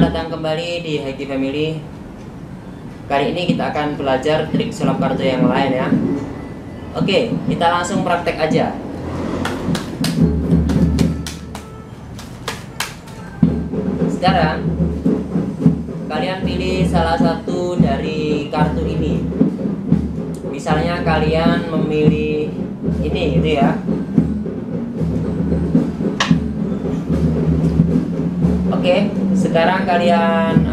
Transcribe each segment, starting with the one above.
Selamat datang kembali di HQ Family. Kali ini kita akan belajar trik sulap kartu yang lain ya. Oke, kita langsung praktek aja. Sekarang kalian pilih salah satu dari kartu ini. Misalnya kalian memilih ini gitu ya. Oke, sekarang kalian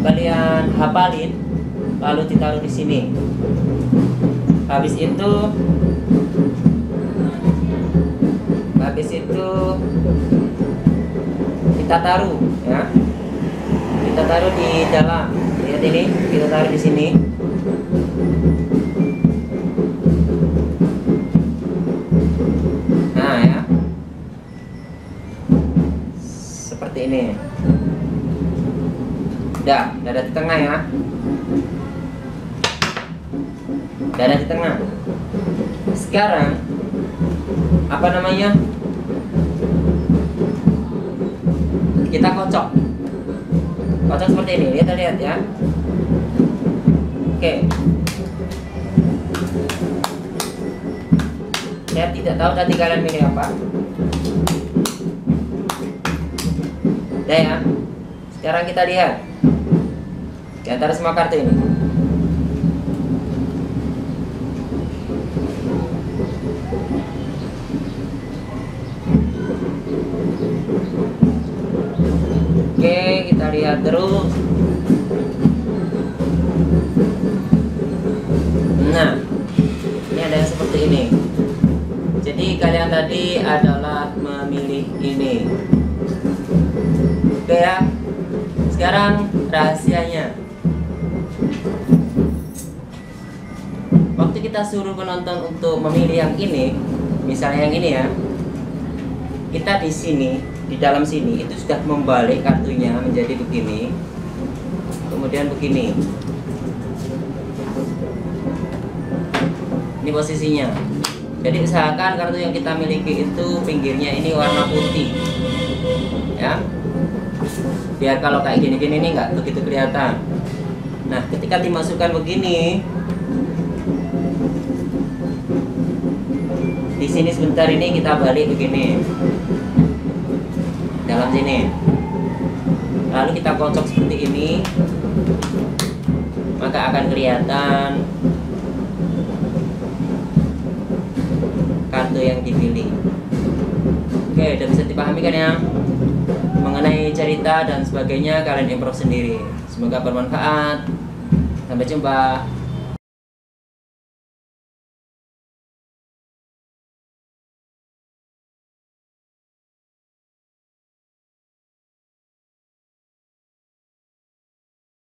kalian hafalin lalu ditaruh di sini. Habis itu kita taruh ya. Kita taruh di dalam. Lihat ini, kita taruh di sini. Nah, ya. Seperti ini. Udah, dada di tengah ya. Dada di tengah. Sekarang kita kocok. Kocok seperti ini, lihat ya. Oke. Saya tidak tahu tadi kalian milih apa. Udah ya. Sekarang kita lihat di antara semua kartu ini. Oke, kita lihat terus. Nah, ini ada seperti ini. Jadi kalian tadi adalah memilih ini. Oke ya. Sekarang rahasianya. Waktu kita suruh penonton untuk memilih yang ini, misalnya yang ini ya, kita di sini, di dalam sini itu sudah membalik kartunya menjadi begini, kemudian begini. Ini posisinya. Jadi usahakan kartu yang kita miliki itu pinggirnya ini warna putih, ya. Biar kalau kayak gini-gini ini nggak begitu kelihatan. Nah, ketika dimasukkan begini, di sini sebentar ini kita balik begini, dalam sini. Lalu kita kocok seperti ini, maka akan kelihatan kartu yang dipilih. Oke, udah bisa dipahami kan ya? Mengenai cerita dan sebagainya kalian improve sendiri. Semoga bermanfaat. Sampai jumpa.